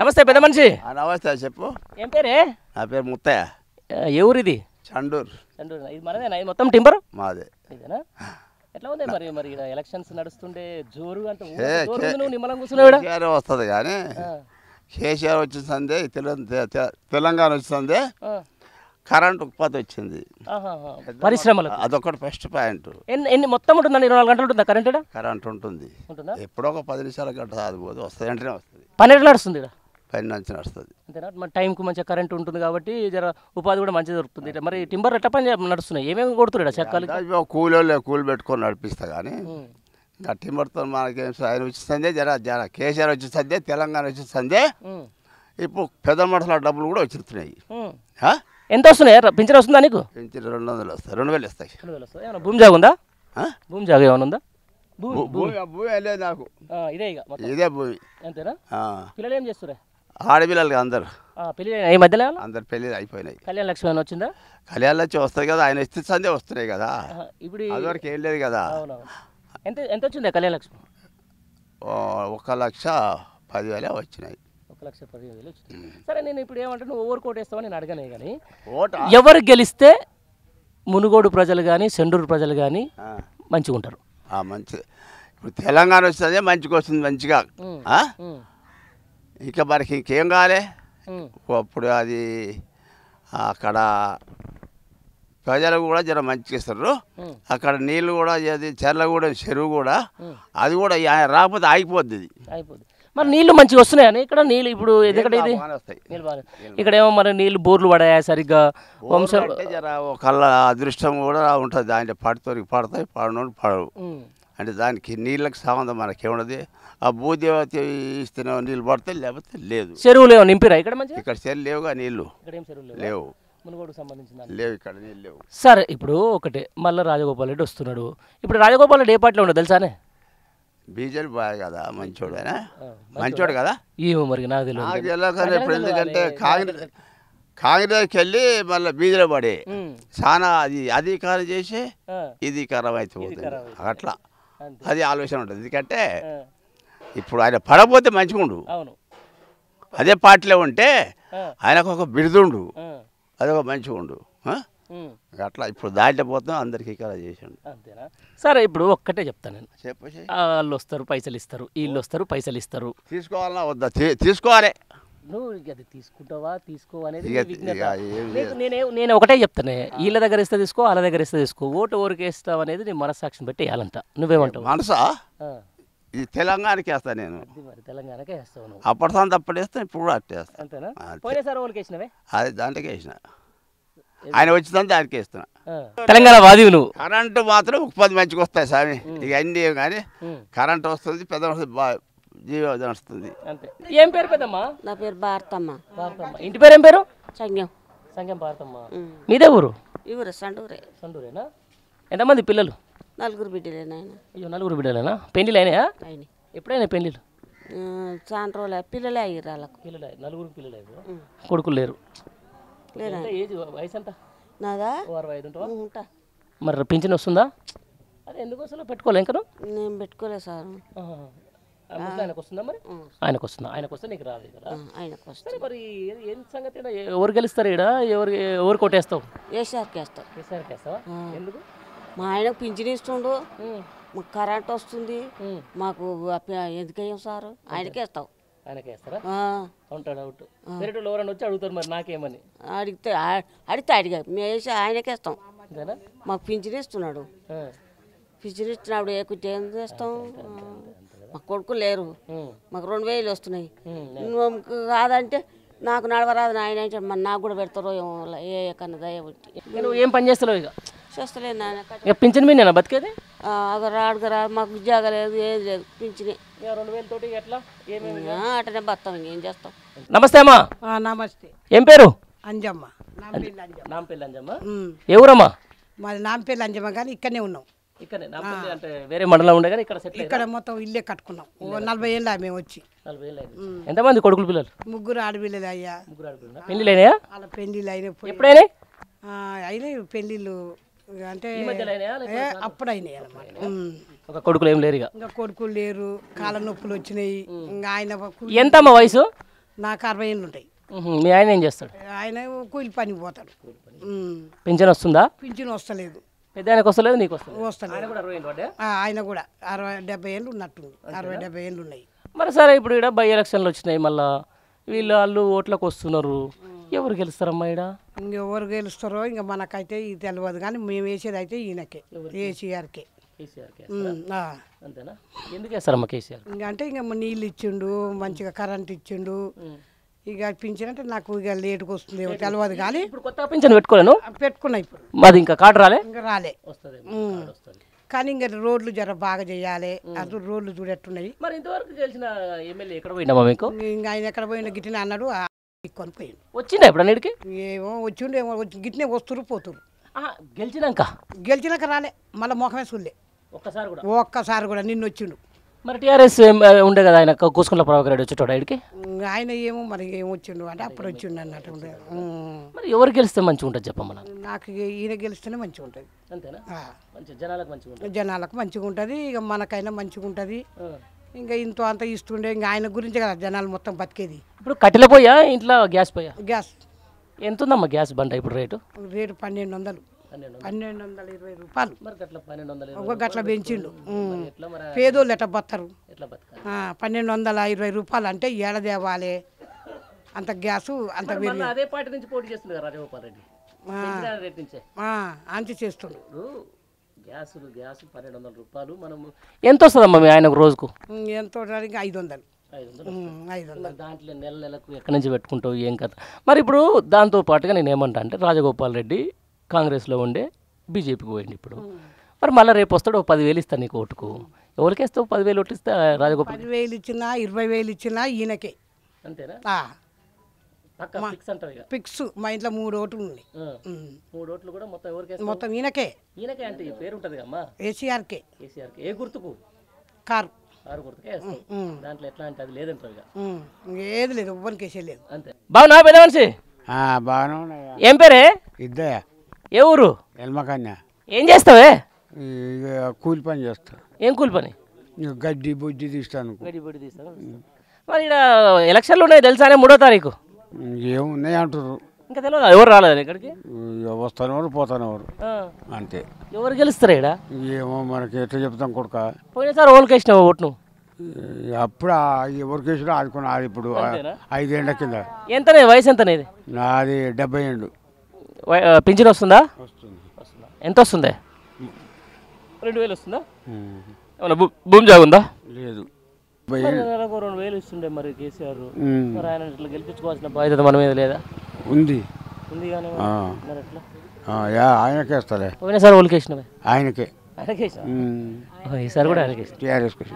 నమస్తే పెద్ద మనిషి. నమస్తే, చెప్పు. ఏం పేరే? నా పేరు ముత్తయ్య. ఏ ఊరు ఇది? చండూరు. చండూరు ఇది మనదేనా? ఇది మొత్తం టింబర్ మాదే. ఇదేనా? ఎట్లా ఉంది మరి మరి ఎలక్షన్స్ నడుస్తుండే జోరు అంటే నిమ్మలం కూర్చున్నాడు వస్తుంది కానీ కేసీఆర్ వచ్చిందే, తెలంగాణ వచ్చిందే, కరెంట్ ఉత్పత్తి వచ్చింది, పరిశ్రమలు, అదొకటి ఫస్ట్ పాయింట్. మొత్తం ఉంటుందండి 24 గంటలు ఉంటుందా కరెంట్? కరెంట్ ఉంటుంది, ఎప్పుడో ఒక 10 నిమిషాల గంట సాగిపోదు, వస్తుంది వెంటనే వస్తుంది. 12 నడుస్తుంది, 12 నుంచి నడుస్తుంది. అంతేనా? మన టైంకు మంచిగా కరెంట్ ఉంటుంది కాబట్టి జర ఉపాధి కూడా మంచిగా దొరుకుతుంది. ఇట్లా మరి టింబర్ ఎట్ట పని నడుస్తున్నాయి? ఏమేమి కొడుతున్నాడు చక్కాలు? కూలీలు కూలి పెట్టుకొని నడిపిస్తా కానీ ఇంకా టింబర్తో మనకేం ఆయన వచ్చిందే, జర జర కేసీఆర్ వచ్చిందే, తెలంగాణ వచ్చిందే, ఇప్పుడు పెద్ద మనుషుల డబ్బులు కూడా వచ్చిస్తున్నాయి. ఎంత వస్తున్నాయి? పింఛన్ వస్తుందా నీకు? పింఛన్ 200 వస్తాయి, 2000 వస్తాయి. 2000 వస్తాయి. భూమి జాగు ఉందా? భూమి జాగు ఏమైనా ఉందా? నాకు ఇదే ఇదే భూమి. అంతేనా? పిల్లలు ఏం చేస్తున్నారు? ఆడపిల్లలు అందరు ఈ మధ్యలో అందరు పెళ్ళి అయిపోయినాయి. కళ్యాణ లక్ష్మి వచ్చిందా? కళ్యాణ లక్ష్మి వస్తాయి కదా, ఆయన ఇస్తే వస్తున్నాయి కదా. ఇప్పుడు అదివరకు ఏం లేదు కదా. ఎంత వచ్చిందా కళ్యాణ లక్ష్మి? 1,10,000 వచ్చినాయి. 1,10,000 వచ్చింది. సరే, నేను ఇప్పుడు ఏమంటే నువ్వు ఓవర్ కోట్ వేస్తావు నేను అడగనే కానీ, ఎవరు గెలిస్తే మునుగోడు ప్రజలు కానీ సెండూరు ప్రజలు కానీ మంచిగా ఉంటారు? మంచి. ఇప్పుడు తెలంగాణ వస్తుంది, మంచిగా వస్తుంది, మంచిగా. ఇంకా మనకి ఇంకేం కావాలి? అప్పుడు అది అక్కడ ప్రజలు కూడా జర మంచిగా ఇస్తారు. అక్కడ నీళ్ళు కూడా, చెర్ల కూడా, చెరువు కూడా, అది కూడా రాకపోతే ఆగిపోద్ది, ఇది ఆగిపోద్ది. మరి నీళ్ళు మంచిగా వస్తున్నాయని ఇక్కడ నీళ్ళు ఇప్పుడు ఎందుకంటే ఇది ఇక్కడ ఏమో మరి నీళ్ళు బోర్లు పడాయా సరిగ్గా? వంశం కళ్ళ అదృష్టం కూడా ఉంటుంది, దాంట్లో పడితోరికి పడతాయి, పడనోడు పడవు. అంటే దానికి నీళ్ళకి సంబంధం మనకేమున్నది? ఆ భూదేవత ఇస్తున్న నీళ్ళు పడతాయి, లేకపోతే లేదు. చెరువు లేవు, నింపిరా ఇక్కడ మంచి? ఇక్కడ చెరువు లేవుగా, నీళ్ళు లేవు, లేవు ఇక్కడ నీళ్ళు లేవు. సరే, ఇప్పుడు ఒకటే మళ్ళీ రాజగోపాల్ రెడ్డి వస్తున్నాడు. ఇప్పుడు రాజగోపాల్ రెడ్డి ఏ పార్టీలో ఉండదు తెలుసానే? బీజేపీ బాయ్ కదా, మంచోడు. అయినా మంచోడు కదా, ఏమో మరి నాకు తెలియదు. ఇప్పుడు ఎందుకంటే కాంగ్రెస్కి వెళ్ళి మళ్ళీ బీజేపీ పడి చాలా అది అధికారం చేసి ఇది కరం అయిపోతుంది. అట్లా అది ఆలోచన ఉంటుంది. ఎందుకంటే ఇప్పుడు ఆయన పడపోతే మంచిగా ఉండు, అదే పార్టీలో ఉంటే ఆయనకు ఒక బిరుదుండు, అదొక మంచిగా ఉండు. అట్లా ఇప్పుడు దాటిపోతాం, అందరికీ ఇక్కడ చేసాడు. అంతేనా? సరే, ఇప్పుడు ఒక్కటే చెప్తాను నేను. చెప్పేసి వాళ్ళు వస్తారు, పైసలు ఇస్తారు, వీళ్ళు వస్తారు, పైసలు ఇస్తారు. తీసుకోవాలా వద్దా? తీసుకోవాలి. నువ్వు అది తీసుకుంటావా తీసుకోవనేది నేను ఒకటే చెప్తాను. వీళ్ళ దగ్గర ఇస్తే తీసుకో, వాళ్ళ దగ్గర ఇస్తే తీసుకో, ఓటు ఊరికి వేస్తావు అనేది నీ మనస్సాక్షిని పెట్టి వేయాలంట. నువ్వేమంటావు? మనసా ఈ తెలంగాణకి వేస్తాను నేను. తెలంగాణకే వేస్తావు? అప్పటిసారి అప్పుడు వేస్తాను, ఇప్పుడు కూడా అట్టే వేస్తాను. అంతేనా? పోయినసారి వాళ్ళకి వేసినవే? అది దాంట్లోకి వేసిన, ఆయన వచ్చిందని దానికి ఇస్తున్నా. తెలంగాణ వాది నువ్వు. కరెంటు మాత్రం 30 మంచికి వస్తాయి స్వామి, ఇక అన్నీ. కానీ కరెంటు వస్తుంది, పెద్ద జీవోదం వస్తుంది. ఏం పేరు పెద్దమ్మా? నా పేరు భారతమ్మ. భారతమ్మ. ఇంటి పేరు ఏం పేరు? సంఘం. సంఘం భారతమ్మ. మీదే ఊరు? ఈ ఊరు సండూరే. సండూరేనా? ఎంతమంది పిల్లలు? 4 బిడ్డలేనా? అయ్యో, 4 బిడ్డలేనా? పెళ్ళిళ్ళు అయినాయా? అయినాయి. ఎప్పుడైనా పెళ్ళిళ్ళు? చాలా రోజులు పిల్లలే అయ్యారు వాళ్ళకు. పిల్లలు 4 పిల్లలు అయ్యారు. కొడుకులు లేరు? మరి పింఛన్ వస్తుందా? అది ఎందుకు వస్తుందో పెట్టుకోలే ఇంకా? నేను పెట్టుకోలేదు సార్. ఆయనకు వస్తుందా? మరి ఆయనకు వస్తుందా? ఆయనకు వస్తే నీకు రాదు కదా. ఆయనకు వస్తుంది. మరి ఏం సంగతి? ఎవరు గెలుస్తారు ఇక్కడ? ఎవరు కొట్టేస్తావు? ఏసారికి వేస్తావు. ఏసారికి వేస్తావా? ఎందుకు? మా ఆయనకు పింఛన్ ఇస్తుండు, మాకు కరెంట్ వస్తుంది, మాకు ఎందుకయ్యాం సార్? ఆయనకే వేస్తావు. ఆయనకే వేస్తారా? ఉంటాడు అవుట్ పెరటోళ్ళు ఎవరైనా వచ్చి అడుగుతారు మరి నాకేమని? అడిగితే అడిగా మేము వేసి ఆయనకే వేస్తాం. మాకు పింఛన్ ఇస్తున్నాడు, పింఛన్ ఇచ్చినప్పుడు ఎక్కువ ఏం చేస్తాం? మాకు కొడుకులు లేరు, మాకు 2000 వస్తున్నాయి. నువ్వు కాదంటే నాకు నడవరాదు ఆయన అంటే మరి నాకు కూడా పెడతారో ఏమో, ఏ కన్నా దయ పెట్టి. నువ్వు ఏం పని చేస్తావు? ఇక చేస్తలేదు నాయన. పింఛన్ మీద బతికేది? అక్కడ రాదు, మాకు ఉద్యోగం లేదు, ఏది లేదు, పింఛనే. 2000 తోటి ఎట్లా? అటనే బతాం, ఏం చేస్తాం? నమస్తే అమ్మా. నమస్తే. ఏం పేరు? అంజమ్మ. నాంపల్లి అంజమ్మ. ఎవరమ్మా? మరి నాంపల్లి అంజమ్మ కానీ ఇక్కడనే ఉన్నాం. ఇక్కడనే నాంపల్లి అంటే వేరే మండలం ఉండే కానీ ఇక్కడ మొత్తం ఇల్లే కట్టుకున్నాం. 40 ఏళ్ళు మేము వచ్చి. 40 ఏళ్ళు. ఎంతమంది కొడుకులు పిల్లలు? 3 ఆడపిల్లలు అయ్యా. 3 ఆడపిల్లలు. పెళ్ళిళ్ళు అయినాయా? అలా పెళ్ళిళ్ళు అయినా. ఎప్పుడైనాయి? అయినాయి పెళ్ళిళ్ళు అంటే అప్పుడైనాయి అన్నమాట. కొడుకులు ఏం లేరు? ఇంకా కొడుకులు లేరు, కాళ్ళ నొప్పులు వచ్చినాయి. ఆయన ఎంత వయసు? నాకు 60 ఏళ్ళు ఉంటాయి. మీ ఆయన ఏం చేస్తాడు? ఆయన కూలి పని పోతాడు. పింఛన్ వస్తుందా? పింఛన్ వస్తలేదు. పెద్ద ఆయనకు వస్తలేదు, నీకు వస్తుంది వస్తలేదు. ఆయన కూడా 60-70 ఏళ్ళు ఉన్నట్టు, 60-70 ఏళ్ళు ఉన్నాయి. మరి సరే ఇప్పుడు ఇక్కడ బై ఎలక్షన్లు వచ్చినాయి, మళ్ళా వీళ్ళు వాళ్ళు ఓట్లకు వస్తున్నారు, ఎవరు గెలుస్తారమ్మా? ఇక్కడ ఇంకెవరు గెలుస్తారో ఇంకా మనకైతే ఇది తెలియదు, కానీ మేము వేసేది అయితే ఈయనకే, కేసీఆర్కే. అంతేనా? ఎందుకు వేస్తారమ్మా కేసీఆర్? ఇంకంటే ఇంకా నీళ్ళు ఇచ్చిండు, మంచిగా కరెంట్ ఇచ్చిండు, ఇక పింఛన్ అంటే నాకు ఇక లేటుకు వస్తుంది తెలియదు, కానీ ఇప్పుడు కొత్త పింఛన్ పెట్టుకోలేను, పెట్టుకున్నా ఇప్పుడు మాది ఇంకా కార్డు రాలే, ఇంకా రాలే వస్తుంది, కానీ ఇంకా రోడ్లు జర బాగా చేయాలి, అటు రోడ్లు చూడట్టున్నాయి. మరి ఇంతవరకు తెలిసిన ఎమ్మెల్యే ఎక్కడ పోయినా మీకు? ఇంకా ఆయన ఎక్కడ పోయినా గిట్టిన అన్నాడు, కొనిపోయాడు. వచ్చిందా ఇప్పుడు అన్నిటికీ? ఏమో వచ్చిండు, ఏమో గిట్టినే వస్తురు పోతురు. గెలిచినాక గెలిచినాక రాలే, మళ్ళీ మొఖమే చూడలే ఒక్కసారి కూడా, ఒక్కసారి కూడా. నిన్ను వచ్చిండు మరి టీఆర్ఎస్ ఉండే కదా ఆయన, కూసుకుంట్ల ప్రభాకర్ రెడ్డి వచ్చేటోడు ఆయనకి, ఆయన ఏమో మరి ఏమి వచ్చిండు అంటే అప్పుడు వచ్చిండు అన్నట్టు. మరి ఎవరు గెలిస్తే మంచిగా ఉంటుంది చెప్పమ్మా? నాకు ఈయన గెలిస్తేనే మంచిగా ఉంటుంది. అంతేనా? జనాలకు మంచిగా ఉంటుంది, జనాలకు మంచిగా ఉంటుంది, ఇక మనకైనా మంచిగా ఉంటుంది. ఇంకా ఇంత అంతా ఇస్తుండే, ఇంకా ఆయన గురించే కదా జనాలు మొత్తం బతికేది. ఇప్పుడు కట్టెల పోయా, ఇంట్లో గ్యాస్ పోయా? గ్యాస్ ఎంత ఉందమ్మా గ్యాస్ బండ ఇప్పుడు రేటు? రేటు 1200, 1220 రూపాయలు. ఒక గట్ల పెంచిండు, పేదోళ్ళు ఎట్లా బతారు? 1220 రూపాయలు అంటే ఏడ తేవాలి అంత గ్యాసు? అంత అదే పార్టీ నుంచి పోటీ చేస్తుంది రాజగోపాల్ రెడ్డి, అంతే చేస్తుండు. గ్యాసులు గ్యాస్ 1200 రూపాయలు. మనం ఎంత వస్తుందమ్మా మీ ఆయనకు రోజుకు? ఎంత? 500. దాంట్లో నెల నెలకు ఎక్కడి నుంచి పెట్టుకుంటావు, ఏం కదా? మరి ఇప్పుడు దాంతో పాటుగా నేను ఏమంటా అంటే, రాజగోపాల్ రెడ్డి కాంగ్రెస్లో ఉండే బీజేపీకి పోయింది ఇప్పుడు, మరి మళ్ళీ రేపు వస్తాడు 10,000 ఇస్తాను నీకు ఓటుకు, ఎవరికి వేస్తావు 10,000 ఓట్లు ఇస్తా? రాజగోపాల్ 10,000 ఇచ్చినా 20,000 ఇచ్చినా ఈయనకే. అంతేనా? ఫిక్స్. మా ఇంట్లో 3 ఓట్లు ఉంది, 3 ఓట్లు కూడా మొత్తం ఈయనకే. ఈయనకే అంటే పేరు ఉంటుంది కమ్మా, కేసీఆర్కే. కేసీఆర్కే ఏ గుర్తుకు? కారు, కారు గుర్తుకే వేస్తాం. దాంట్లో ఎట్లా అంటే అది లేదంటారు, ఏది లేదు, ఒవ్వరికి వేసే లేదు. అంతే. బాగున్నా పెద్ద మనిషి? బాగున్నా. ఏం పేరే? ఇద్దయా. ఏ ఊరు? ఎల్మకన్య. ఏం చేస్తావే? కూలి పని చేస్తా. ఏం కూలి పని? గడ్డి బొడ్డి తీస్తాను. గడ్డి బొడ్డి తీస్తాను. మరి ఇక్కడ ఎలక్షన్లు ఉన్నాయి తెలుసానే 3వ తారీఖు, ఏమున్నాయి అంటారు ఇంకా తెలియదు, ఎవరు రాలేదు ఇక్కడికి, వస్తానెవరు పోతానెవరు అంతే. ఎవరు గెలుస్తారు ఇక్కడ? ఏమో మనకి ఎట్లా చెప్తాం కొడుక. పోయినసారి ఓళ్ళకి వేసినావు ఓట్ను? అప్పుడు ఎవరికి వేసినా ఆదుకున్నా. ఇప్పుడు 5 ఏళ్ళ కింద. ఎంతనే వయసు? ఎంతనేది? నాది 70 ఏళ్ళు. పింఛన్ వస్తుందా? ఎంత వస్తుంది? 2000 వస్తుందా? ఏమన్నా భూమి జాగుందా? లేదు. 2000 ఇస్తుండే మరి కేసీఆర్, మరి ఆయన ఇట్లా గెలిపించుకోవాల్సిన బాధ్యత మన మీద లేదా? ఉంది, ఉంది. కానీ ఆయనకే వస్తాలే. పోయినసారి వాళ్ళకి వేసినవి ఆయనకే. ఈసారి కూడా ఆయనకే.